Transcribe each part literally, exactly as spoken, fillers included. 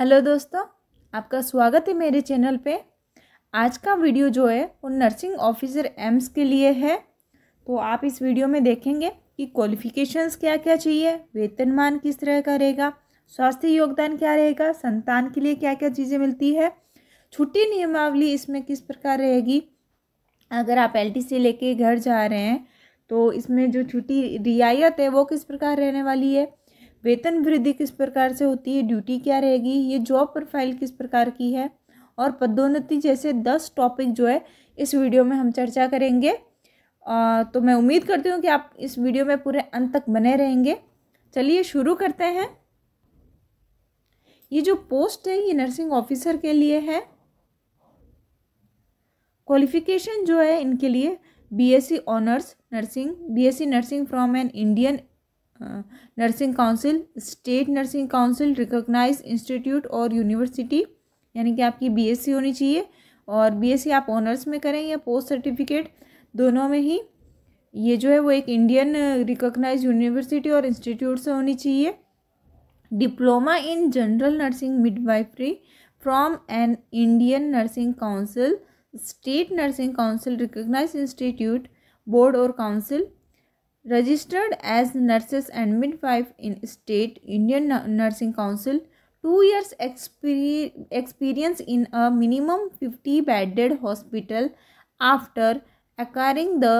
Hello दोस्तों, आपका स्वागत है मेरे चैनल पे। आज का वीडियो जो है वो नर्सिंग ऑफिसर एम्स के लिए है। तो आप इस वीडियो में देखेंगे कि क्वालिफिकेशंस क्या क्या चाहिए, वेतनमान किस तरह का रहेगा, स्वास्थ्य योगदान क्या रहेगा, संतान के लिए क्या क्या चीज़ें मिलती है, छुट्टी नियमावली इसमें किस प्रकार रहेगी। अगर आप एल टी सी लेके घर जा रहे हैं तो इसमें जो छुट्टी रियायत है वो किस प्रकार रहने वाली है, वेतन वृद्धि किस प्रकार से होती है, ड्यूटी क्या रहेगी, ये जॉब प्रोफाइल किस प्रकार की है और पदोन्नति जैसे दस टॉपिक जो है इस वीडियो में हम चर्चा करेंगे। आ, तो मैं उम्मीद करती हूँ कि आप इस वीडियो में पूरे अंत तक बने रहेंगे। चलिए शुरू करते हैं। ये जो पोस्ट है ये नर्सिंग ऑफिसर के लिए है। क्वालिफिकेशन जो है इनके लिए BSc honours nursing, BSc nursing from an Indian nursing council, state nursing council, recognise institute और यूनिवर्सिटी, यानी कि आपकी बीएससी होनी चाहिए और बीएससी आप ऑनर्स में करें या पोस्ट सर्टिफिकेट दोनों में ही। ये जो है वो एक इंडियन रिकॉग्नाइज यूनिवर्सिटी और इंस्टीट्यूट से होनी चाहिए। Diploma in general nursing midwifery from an Indian nursing council, state nursing council, recognise institute, board और council, registered as nurses and midwife in state Indian nursing council, two years experience in a minimum fifty bedded hospital after acquiring the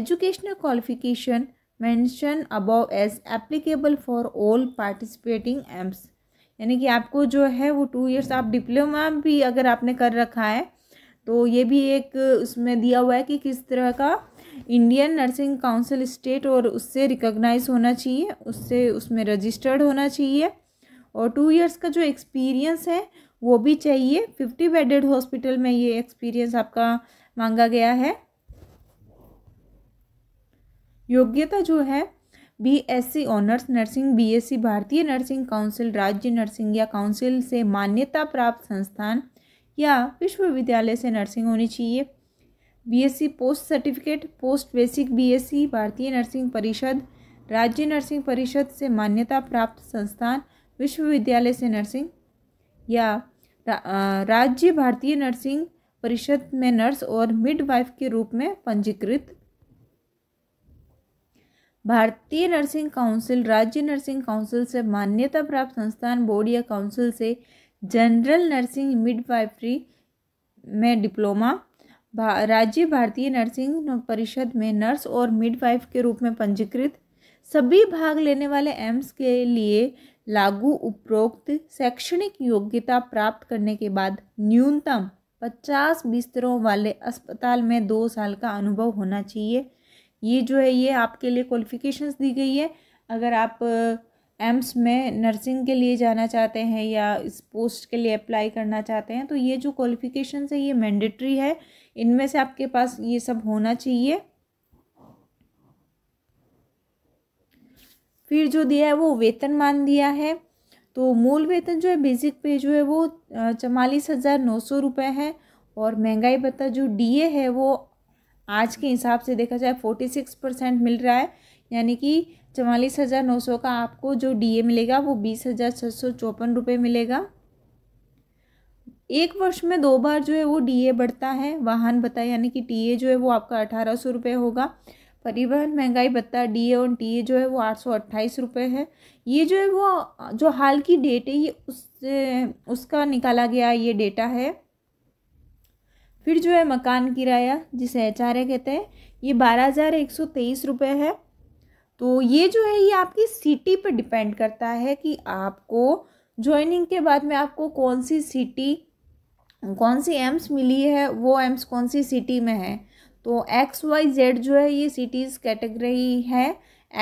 educational qualification mentioned above as applicable for all participating A I I M S। यानी कि आपको जो है वो two years आप diploma भी अगर आपने कर रखा है तो ये भी एक उसमें दिया हुआ है कि किस तरह का इंडियन नर्सिंग काउंसिल स्टेट और उससे रिकॉग्नाइज होना चाहिए, उससे उसमें रजिस्टर्ड होना चाहिए और टू इयर्स का जो एक्सपीरियंस है वो भी चाहिए। फिफ्टी बेडेड हॉस्पिटल में ये एक्सपीरियंस आपका मांगा गया है। योग्यता जो है बीएससी ऑनर्स नर्सिंग, बीएससी भारतीय नर्सिंग काउंसिल, राज्य नर्सिंग या काउंसिल से मान्यता प्राप्त संस्थान या विश्वविद्यालय से नर्सिंग होनी चाहिए। BSc post certificate, post basic BSc, भारतीय नर्सिंग परिषद, राज्य नर्सिंग परिषद से मान्यता प्राप्त संस्थान, विश्वविद्यालय से नर्सिंग या राज्य भारतीय नर्सिंग परिषद में नर्स और मिडवाइफ के रूप में पंजीकृत, भारतीय नर्सिंग काउंसिल, राज्य नर्सिंग काउंसिल से मान्यता प्राप्त संस्थान, बोर्ड या काउंसिल से जनरल नर्सिंग मिडवाइफरी में डिप्लोमा, भा, राज्य भारतीय नर्सिंग परिषद में नर्स और मिडवाइफ के रूप में पंजीकृत। सभी भाग लेने वाले एम्स के लिए लागू उपरोक्त शैक्षणिक योग्यता प्राप्त करने के बाद न्यूनतम पचास बिस्तरों वाले अस्पताल में दो साल का अनुभव होना चाहिए। ये जो है ये आपके लिए क्वालिफिकेशंस दी गई है। अगर आप एम्स में नर्सिंग के लिए जाना चाहते हैं या इस पोस्ट के लिए अप्लाई करना चाहते हैं तो ये जो क्वालिफिकेशंस है ये मैंडेटरी है, इनमें से आपके पास ये सब होना चाहिए। फिर जो दिया है वो वेतनमान दिया है। तो मूल वेतन जो है बेसिक पे जो है वो चवालीस हज़ार नौ सौ रुपये है और महंगाई भत्ता जो डी ए है वो आज के हिसाब से देखा जाए फोर्टी सिक्स परसेंट मिल रहा है, यानी कि चवालीस हज़ार नौ सौ का आपको जो डीए मिलेगा वो बीस हज़ार छः सौ चौपन रुपये मिलेगा। एक वर्ष में दो बार जो है वो डीए बढ़ता है। वाहन भत्ता यानी कि टीए जो है वो आपका अठारह सौ रुपये होगा। परिवहन महंगाई भत्ता डीए और टीए जो है वो आठ सौ अट्ठाईस रुपये है। ये जो है वो जो हाल की डेट है ये उस उसका निकाला गया ये डेटा है। फिर जो है मकान किराया जिसे एच आर ए कहते हैं ये बारह हज़ार एक सौ तेईस रुपये है। तो ये जो है ये आपकी सिटी पर डिपेंड करता है कि आपको ज्वाइनिंग के बाद में आपको कौन सी सिटी कौन सी एम्स मिली है, वो एम्स कौन सी सिटी में है। तो एक्स वाई जेड जो है ये सिटीज़ कैटेगरी है।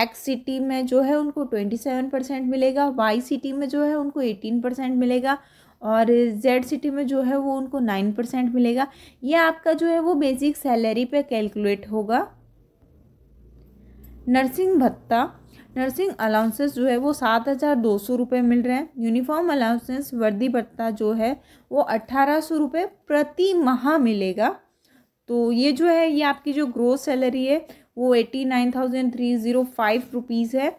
एक्स सिटी में जो है उनको ट्वेंटी सेवन परसेंट मिलेगा, वाई सिटी में जो है उनको एटीन परसेंट मिलेगा और जेड सिटी में जो है वो उनको नाइन परसेंट मिलेगा। ये आपका जो है वो बेसिक सैलरी पे कैलकुलेट होगा। नर्सिंग भत्ता, नर्सिंग अलाउंसेस जो है वो सात हज़ार दो सौ रुपये मिल रहे हैं। यूनिफॉर्म अलाउंसेस वर्दी भत्ता जो है वो अट्ठारह सौ रुपये प्रति माह मिलेगा। तो ये जो है ये आपकी जो ग्रोस सैलरी है वो eighty nine thousand three zero five rupees है।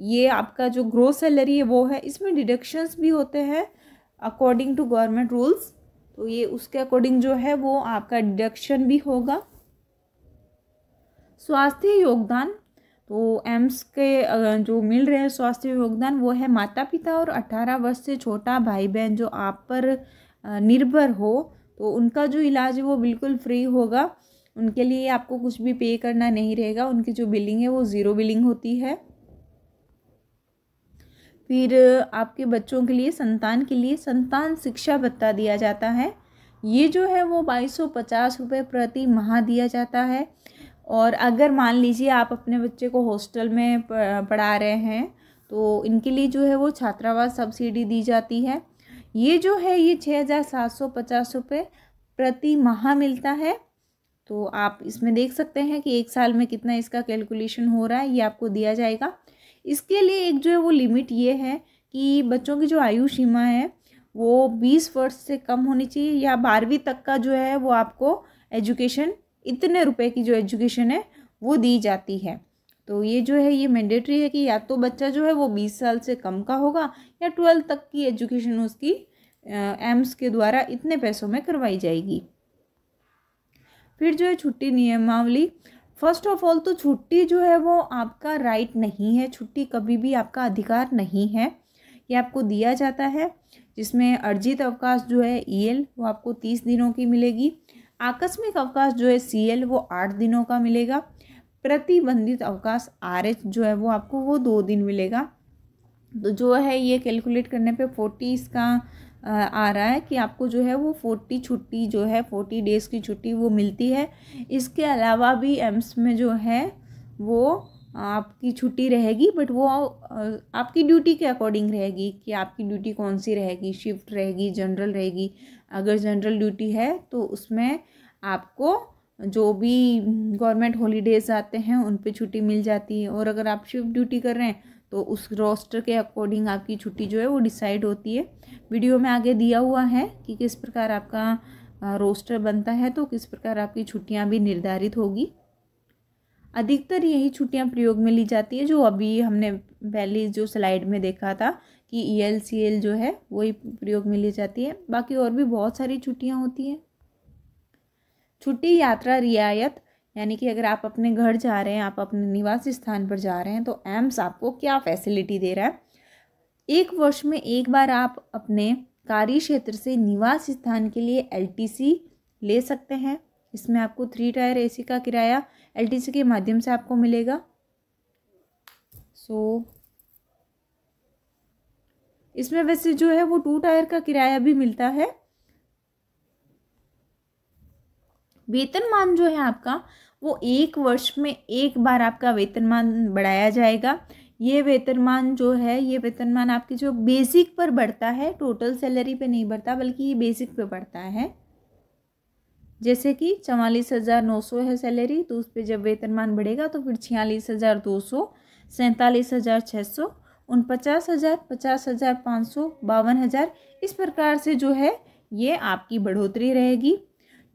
ये आपका जो ग्रोस सैलरी है वो है। इसमें डिडक्शंस भी होते हैं अकॉर्डिंग टू गवर्नमेंट रूल्स, तो ये उसके अकॉर्डिंग जो है वो आपका डिडक्शन भी होगा। स्वास्थ्य योगदान, तो एम्स के जो मिल रहे हैं स्वास्थ्य योगदान वो है माता पिता और अठारह वर्ष से छोटा भाई बहन जो आप पर निर्भर हो, तो उनका जो इलाज है वो बिल्कुल फ्री होगा, उनके लिए आपको कुछ भी पे करना नहीं रहेगा, उनकी जो बिलिंग है वो ज़ीरो बिलिंग होती है। फिर आपके बच्चों के लिए संतान के लिए संतान शिक्षा भत्ता दिया जाता है, ये जो है वो बाईस सौ पचास रुपये प्रति माह दिया जाता है। और अगर मान लीजिए आप अपने बच्चे को हॉस्टल में पढ़ा रहे हैं तो इनके लिए जो है वो छात्रावास सब्सिडी दी जाती है, ये जो है ये छः हज़ार सात सौ पचास रुपये प्रति माह मिलता है। तो आप इसमें देख सकते हैं कि एक साल में कितना इसका कैलकुलेशन हो रहा है, ये आपको दिया जाएगा। इसके लिए एक जो है वो लिमिट ये है कि बच्चों की जो आयु सीमा है वो बीस वर्ष से कम होनी चाहिए, या बारहवीं तक का जो है वो आपको एजुकेशन इतने रुपए की जो एजुकेशन है वो दी जाती है। तो ये जो है ये मैंडेटरी है कि या तो बच्चा जो है वो बीस साल से कम का होगा या ट्वेल्थ तक की एजुकेशन उसकी एम्स के द्वारा इतने पैसों में करवाई जाएगी। फिर जो है छुट्टी नियमावली, फर्स्ट ऑफ ऑल तो छुट्टी जो है वो आपका राइट नहीं है, छुट्टी कभी भी आपका अधिकार नहीं है, ये आपको दिया जाता है। जिसमें अर्जित अवकाश जो है ई एल वो आपको तीस दिनों की मिलेगी, आकस्मिक अवकाश जो है सी एल वो आठ दिनों का मिलेगा, प्रतिबंधित अवकाश आर एच जो है वो आपको वो दो दिन मिलेगा। तो जो है ये कैलकुलेट करने पे फोर्टी इसका आ रहा है कि आपको जो है वो फोर्टी छुट्टी जो है फोर्टी डेज़ की छुट्टी वो मिलती है। इसके अलावा भी एम्स में जो है वो आपकी छुट्टी रहेगी, बट वो आपकी ड्यूटी के अकॉर्डिंग रहेगी कि आपकी ड्यूटी कौन सी रहेगी, शिफ्ट रहेगी, जनरल रहेगी। अगर जनरल ड्यूटी है तो उसमें आपको जो भी गवर्नमेंट हॉलीडेज आते हैं उन पे छुट्टी मिल जाती है, और अगर आप शिफ्ट ड्यूटी कर रहे हैं तो उस रोस्टर के अकॉर्डिंग आपकी छुट्टी जो है वो डिसाइड होती है। वीडियो में आगे दिया हुआ है कि किस प्रकार आपका रोस्टर बनता है, तो किस प्रकार आपकी छुट्टियाँ भी निर्धारित होगी। अधिकतर यही छुट्टियां प्रयोग में ली जाती है, जो अभी हमने पहले जो स्लाइड में देखा था कि ई एल सी एल जो है वही प्रयोग में ली जाती है, बाकी और भी बहुत सारी छुट्टियां होती हैं। छुट्टी यात्रा रियायत, यानी कि अगर आप अपने घर जा रहे हैं, आप अपने निवास स्थान पर जा रहे हैं तो एम्स आपको क्या फैसिलिटी दे रहा है, एक वर्ष में एक बार आप अपने कार्य क्षेत्र से निवास स्थान के लिए एल टी सी ले सकते हैं। इसमें आपको थ्री टायर ए सी का किराया एल टी सी के माध्यम से आपको मिलेगा। सो so, इसमें वैसे जो है वो टू टायर का किराया भी मिलता है। वेतनमान जो है आपका वो एक वर्ष में एक बार आपका वेतनमान बढ़ाया जाएगा। ये वेतनमान जो है ये वेतनमान आपकी जो बेसिक पर बढ़ता है, टोटल सैलरी पे नहीं बढ़ता, बल्कि ये बेसिक पे बढ़ता है। जैसे कि चवालीस हज़ार नौ सौ है सैलरी, तो उस पर जब वेतनमान बढ़ेगा तो फिर छियालीस हज़ार दो सौ, सैंतालीस हज़ार छः सौ, उनपचास हज़ार, पचास हज़ार पाँच सौ, बावन हज़ार, इस प्रकार से जो है ये आपकी बढ़ोतरी रहेगी।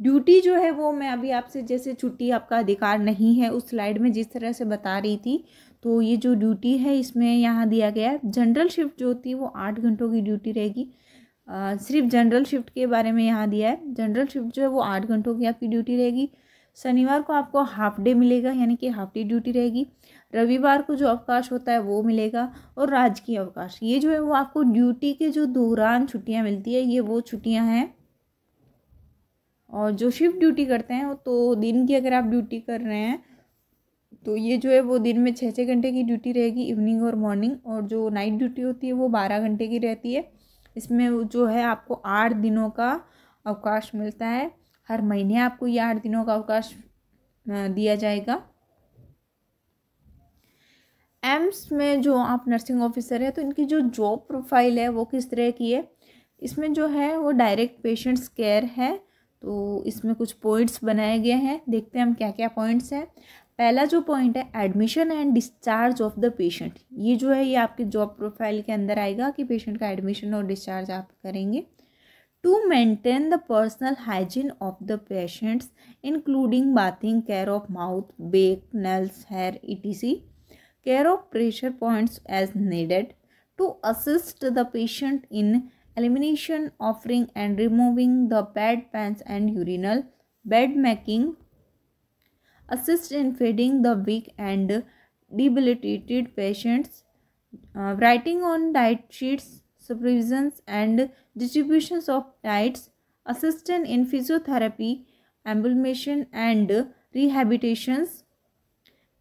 ड्यूटी जो है वो मैं अभी आपसे, जैसे छुट्टी आपका अधिकार नहीं है उस स्लाइड में जिस तरह से बता रही थी, तो ये जो ड्यूटी है इसमें यहाँ दिया गया है जनरल शिफ्ट जो होती है वो आठ घंटों की ड्यूटी रहेगी। Uh, सिर्फ जनरल शिफ्ट के बारे में यहाँ दिया है, जनरल शिफ्ट जो है वो आठ घंटों की आपकी ड्यूटी रहेगी। शनिवार को आपको हाफ डे मिलेगा, यानी कि हाफ डे ड्यूटी रहेगी। रविवार को जो अवकाश होता है वो मिलेगा, और राजकीय अवकाश, ये जो है वो आपको ड्यूटी के जो दौरान छुट्टियाँ मिलती है ये वो छुट्टियाँ हैं। और जो शिफ्ट ड्यूटी करते हैं तो दिन की अगर आप ड्यूटी कर रहे हैं तो ये जो है वो दिन में छः छः घंटे की ड्यूटी रहेगी, इवनिंग और मॉर्निंग। और जो नाइट ड्यूटी होती है वो बारह घंटे की रहती है। इसमें जो है आपको आठ दिनों का अवकाश मिलता है, हर महीने आपको ये आठ दिनों का अवकाश दिया जाएगा। एम्स में जो आप नर्सिंग ऑफिसर है तो इनकी जो जॉब प्रोफाइल है वो किस तरह की है, इसमें जो है वो डायरेक्ट पेशेंट्स केयर है। तो इसमें कुछ पॉइंट्स बनाए गए हैं, देखते हैं हम क्या क्या पॉइंट्स हैं। पहला जो पॉइंट है admission and discharge of the patient, ये जो है ये आपके जॉब प्रोफाइल के अंदर आएगा कि पेशेंट का एडमिशन और डिस्चार्ज आप करेंगे। To maintain the personal hygiene of the patients including bathing, care of mouth, back, nails, hair, E T C, care of pressure points as needed, to assist the patient in elimination, offering and removing the bedpans and urinal, bed making, assist in feeding the weak and debilitated patients, uh, writing on diet sheets, supervisions and distributions of diets, assistance in physiotherapy, ambulation and rehabilitations,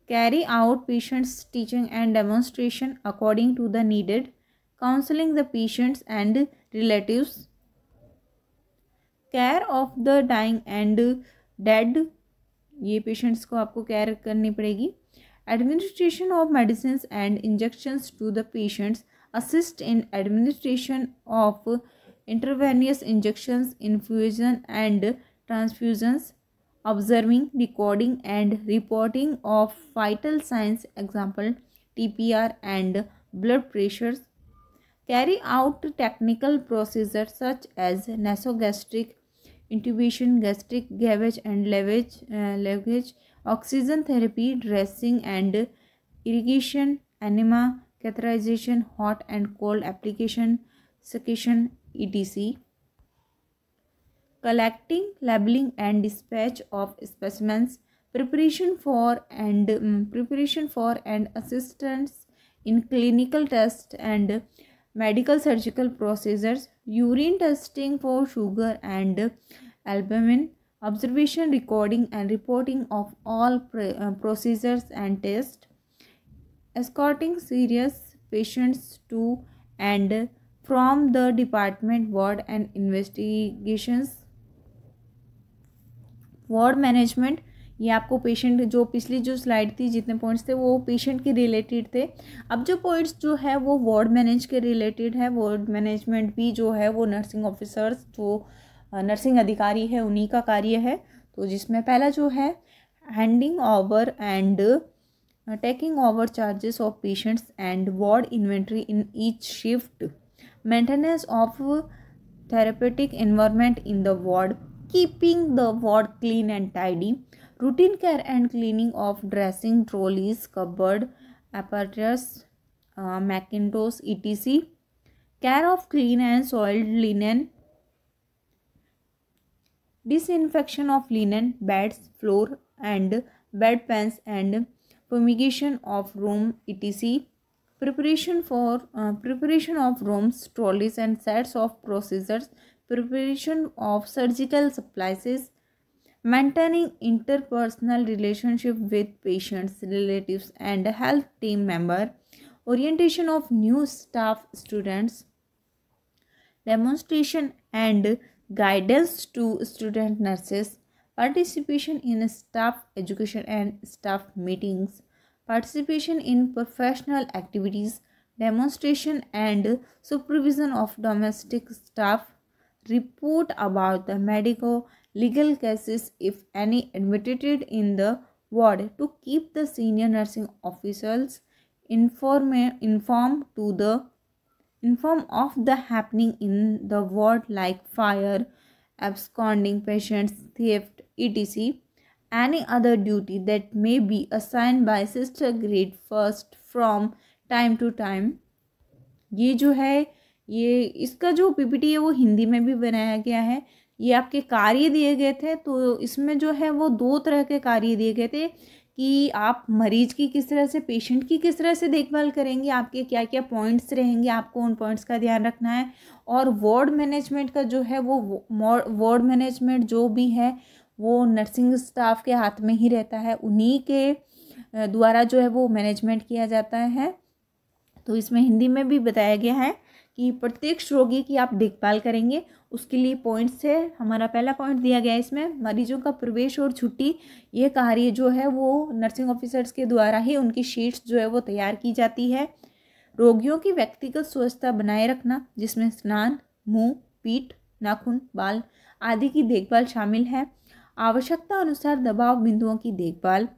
carry out patients' teaching and demonstration according to the needed, counseling the patients and relatives, care of the dying and dead, ये patients को आपको care करनी पड़ेगी, administration of medicines and injections to the patients, assist in administration of intravenous injections, infusion and transfusions, observing, recording and reporting of vital signs, example T P R and blood pressures, carry out technical procedures such as nasogastric intubation, gastric gavage and lavage, uh, lavage, oxygen therapy, dressing and irrigation, enema, catheterization, hot and cold application, suction, et cetera. Collecting, labeling and dispatch of specimens, preparation for and um, preparation for and assistance in clinical tests and medical surgical procedures, urine testing for sugar and albumin, observation, recording and reporting of all uh, procedures and tests, escorting serious patients to and from the department ward and investigations, ward management, ये आपको patient जो पिछली जो slide थी जितने points थे वो patient के रिलेटेड थे, अब जो पॉइंट्स जो है वो वार्ड मैनेज के रिलेटेड है। वार्ड मैनेजमेंट भी जो है वो नर्सिंग ऑफिसर्स जो नर्सिंग अधिकारी है उन्हीं का कार्य है, तो जिसमें पहला जो है handing over and taking over charges of patients and ward inventory in each shift, maintenance of therapeutic environment in the ward, keeping the ward clean and tidy, routine care and cleaning of dressing, trolleys, cupboard, apparatus, uh, mackintosh, et cetera, care of clean and soiled linen, disinfection of linen, beds, floor and bedpans and fumigation of room, et cetera, preparation for uh, preparation of rooms, trolleys and sets of procedures, preparation of surgical supplies, maintaining interpersonal relationship with patients, relatives and health team member, orientation of new staff, students, demonstration and guidance to student nurses, participation in staff education and staff meetings, participation in professional activities, demonstration and supervision of domestic staff, report about the medical legal cases if any admitted in the ward, to keep the senior nursing officials informed informed to the inform of the happening in the ward like fire, absconding patients, theft, et cetera, any other duty that may be assigned by sister grade first from time to time। ये जो है ये इसका जो PPT है वो हिंदी में भी बनाया गया है। ये आपके कार्य दिए गए थे, तो इसमें जो है वो दो तरह के कार्य दिए गए थे कि आप मरीज की किस तरह से, पेशेंट की किस तरह से देखभाल करेंगे, आपके क्या क्या पॉइंट्स रहेंगे, आपको उन पॉइंट्स का ध्यान रखना है। और वार्ड मैनेजमेंट का जो है वो वार्ड मैनेजमेंट जो भी है वो नर्सिंग स्टाफ के हाथ में ही रहता है, उन्हीं के द्वारा जो है वो मैनेजमेंट किया जाता है। तो इसमें हिंदी में भी बताया गया है कि प्रत्येक रोगी की आप देखभाल करेंगे, उसके लिए पॉइंट्स है। हमारा पहला पॉइंट दिया गया है इसमें, मरीजों का प्रवेश और छुट्टी, ये कार्य जो है वो नर्सिंग ऑफिसर्स के द्वारा ही उनकी शीट्स जो है वो तैयार की जाती है। रोगियों की व्यक्तिगत स्वच्छता बनाए रखना, जिसमें स्नान, मुंह, पीठ, नाखून, बाल आदि की देखभाल शामिल है। आवश्यकता अनुसार दबाव बिंदुओं की देखभाल,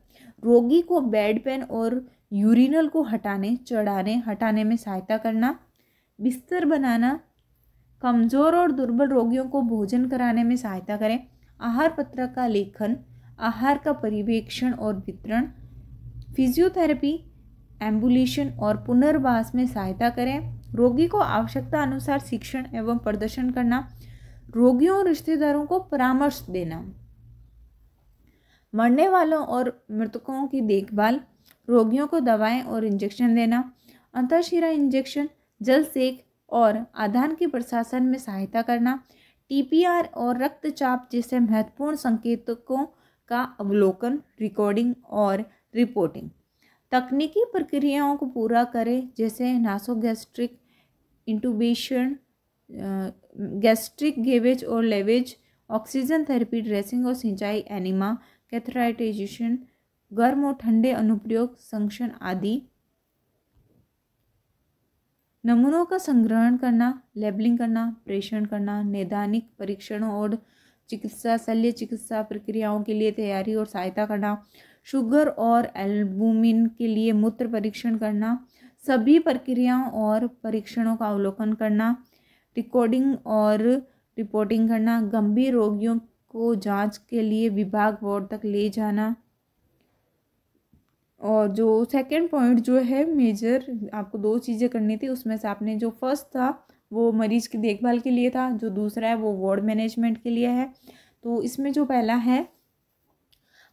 रोगी को बेड पेन और यूरिनल को हटाने, चढ़ाने, हटाने में सहायता करना, बिस्तर बनाना, कमज़ोर और दुर्बल रोगियों को भोजन कराने में सहायता करें, आहार पत्र का लेखन, आहार का परिवेक्षण और वितरण, फिजियोथेरेपी, एम्बुलेशन और पुनर्वास में सहायता करें, रोगी को आवश्यकता अनुसार शिक्षण एवं प्रदर्शन करना, रोगियों और रिश्तेदारों को परामर्श देना, मरने वालों और मृतकों की देखभाल, रोगियों को दवाएं और इंजेक्शन देना, अंतःशिरा इंजेक्शन, जल सेक और आधान के प्रशासन में सहायता करना, टीपीआर और रक्तचाप जैसे महत्वपूर्ण संकेतकों का अवलोकन, रिकॉर्डिंग और रिपोर्टिंग, तकनीकी प्रक्रियाओं को पूरा करें जैसे नासोगैस्ट्रिक इंटुबेशन, गैस्ट्रिक गेवेज और लेवेज, ऑक्सीजन थेरेपी, ड्रेसिंग और सिंचाई, एनिमा, कैथराइटेशन, गर्म और ठंडे अनुप्रयोग, संक्षण आदि, नमूनों का संग्रहण करना, लेबलिंग करना, प्रेषण करना, नैदानिक परीक्षणों और चिकित्सा शल्य चिकित्सा प्रक्रियाओं के लिए तैयारी और सहायता करना, शुगर और एल्बुमिन के लिए मूत्र परीक्षण करना, सभी प्रक्रियाओं और परीक्षणों का अवलोकन करना, रिकॉर्डिंग और रिपोर्टिंग करना, गंभीर रोगियों को जांच के लिए विभाग वार्ड तक ले जाना। और जो सेकंड पॉइंट जो है मेजर, आपको दो चीज़ें करनी थी, उसमें से आपने जो फर्स्ट था वो मरीज की देखभाल के लिए था, जो दूसरा है वो वार्ड मैनेजमेंट के लिए है। तो इसमें जो पहला है,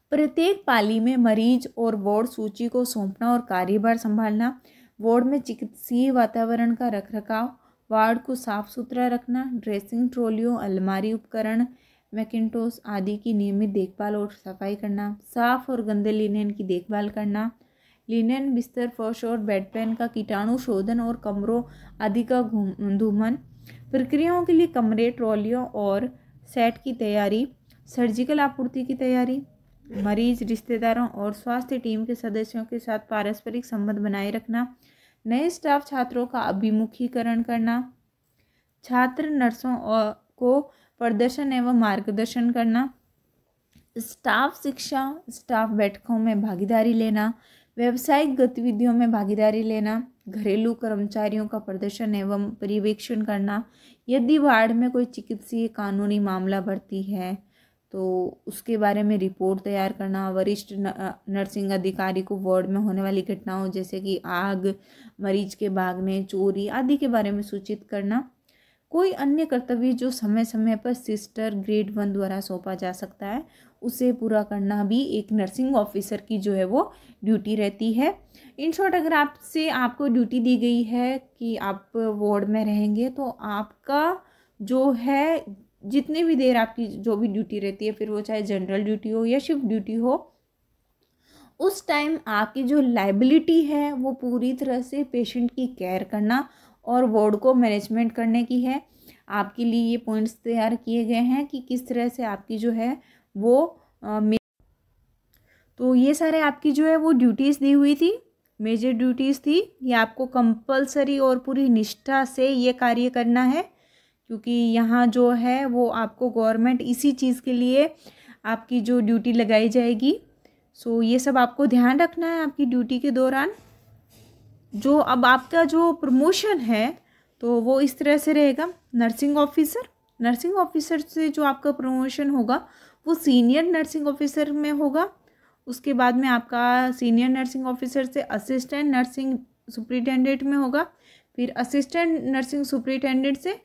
प्रत्येक पाली में मरीज और वार्ड सूची को सौंपना और कार्यभार संभालना, वार्ड में चिकित्सीय वातावरण का रखरखाव, वार्ड को साफ सुथरा रखना, ड्रेसिंग ट्रॉलियों, अलमारी, उपकरण, मैकिनटोस आदि की नियमित देखभाल और सफाई करना, साफ और गंदे लिनेन की देखभाल करना, लिनेन, बिस्तर, फर्श और बेडपैन का कीटाणु शोधन और कमरों आदि का धूमन, प्रक्रियाओं के लिए कमरे, ट्रॉलियों और सेट की तैयारी, सर्जिकल आपूर्ति की तैयारी, मरीज, रिश्तेदारों और स्वास्थ्य टीम के सदस्यों के साथ पारस्परिक संबंध बनाए रखना, नए स्टाफ छात्रों का अभिमुखीकरण करना, छात्र नर्सों को प्रदर्शन एवं मार्गदर्शन करना, स्टाफ शिक्षा, स्टाफ बैठकों में भागीदारी लेना, व्यावसायिक गतिविधियों में भागीदारी लेना, घरेलू कर्मचारियों का प्रदर्शन एवं पर्यवेक्षण करना, यदि वार्ड में कोई चिकित्सीय कानूनी मामला बढ़ती है तो उसके बारे में रिपोर्ट तैयार करना, वरिष्ठ नर्सिंग अधिकारी को वार्ड में होने वाली घटनाओं जैसे कि आग, मरीज के भागने, चोरी आदि के बारे में सूचित करना, कोई अन्य कर्तव्य जो समय समय पर सिस्टर ग्रेड वन द्वारा सौंपा जा सकता है उसे पूरा करना भी एक नर्सिंग ऑफिसर की जो है वो ड्यूटी रहती है। इन शॉर्ट, अगर आपसे आपको ड्यूटी दी गई है कि आप वार्ड में रहेंगे तो आपका जो है जितने भी देर आपकी जो भी ड्यूटी रहती है, फिर वो चाहे जनरल ड्यूटी हो या शिफ्ट ड्यूटी हो, उस टाइम आपकी जो लायबिलिटी है वो पूरी तरह से पेशेंट की केयर करना और वार्ड को मैनेजमेंट करने की है। आपके लिए ये पॉइंट्स तैयार किए गए हैं कि किस तरह से आपकी जो है वो आ, तो ये सारे आपकी जो है वो ड्यूटीज़ दी हुई थी, मेजर ड्यूटीज़ थी। ये आपको कंपलसरी और पूरी निष्ठा से ये कार्य करना है, क्योंकि यहाँ जो है वो आपको गवर्नमेंट इसी चीज़ के लिए आपकी जो ड्यूटी लगाई जाएगी। सो ये सब आपको ध्यान रखना है आपकी ड्यूटी के दौरान। जो अब आपका जो प्रमोशन है तो वो इस तरह से रहेगा, नर्सिंग ऑफिसर, नर्सिंग ऑफिसर से जो आपका प्रमोशन होगा वो सीनियर नर्सिंग ऑफिसर में होगा, उसके बाद में आपका सीनियर नर्सिंग ऑफिसर से असिस्टेंट नर्सिंग सुपरिटेंडेंट में होगा, फिर असिस्टेंट नर्सिंग सुपरिटेंडेंट से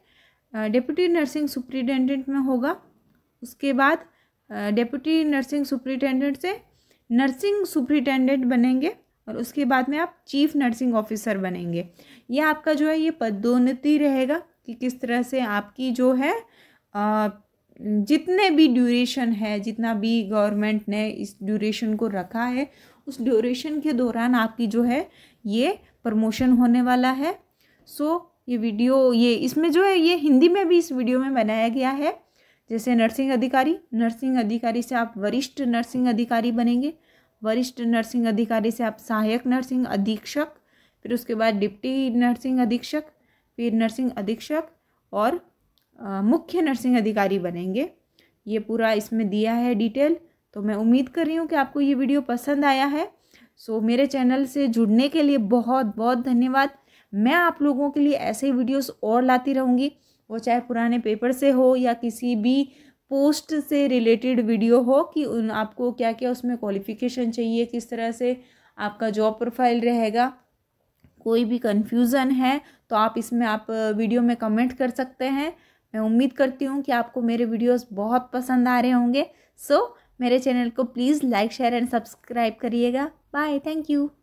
डिप्टी नर्सिंग सुपरिटेंडेंट में होगा, उसके बाद डिप्टी नर्सिंग सुपरिटेंडेंट से नर्सिंग सुपरिटेंडेंट बनेंगे और उसके बाद में आप चीफ नर्सिंग ऑफिसर बनेंगे। यह आपका जो है ये पदोन्नति रहेगा कि किस तरह से आपकी जो है आ, जितने भी ड्यूरेशन है, जितना भी गवर्नमेंट ने इस ड्यूरेशन को रखा है उस ड्यूरेशन के दौरान आपकी जो है ये प्रमोशन होने वाला है। सो ये वीडियो ये इसमें जो है ये हिंदी में भी इस वीडियो में बनाया गया है, जैसे नर्सिंग अधिकारी, नर्सिंग अधिकारी से आप वरिष्ठ नर्सिंग अधिकारी बनेंगे, वरिष्ठ नर्सिंग अधिकारी से आप सहायक नर्सिंग अधीक्षक, फिर उसके बाद डिप्टी नर्सिंग अधीक्षक, फिर नर्सिंग अधीक्षक और आ, मुख्य नर्सिंग अधिकारी बनेंगे। ये पूरा इसमें दिया है डिटेल। तो मैं उम्मीद कर रही हूँ कि आपको ये वीडियो पसंद आया है। सो मेरे चैनल से जुड़ने के लिए बहुत बहुत धन्यवाद। मैं आप लोगों के लिए ऐसे ही वीडियोज़ और लाती रहूँगी, वो चाहे पुराने पेपर से हो या किसी भी पोस्ट से रिलेटेड वीडियो हो कि उन आपको क्या क्या उसमें क्वालिफिकेशन चाहिए, किस तरह से आपका जॉब प्रोफाइल रहेगा, कोई भी कन्फ्यूज़न है तो आप इसमें आप वीडियो में कमेंट कर सकते हैं। मैं उम्मीद करती हूँ कि आपको मेरे वीडियोस बहुत पसंद आ रहे होंगे। सो so, मेरे चैनल को please like share and subscribe करिएगा। Bye, thank you.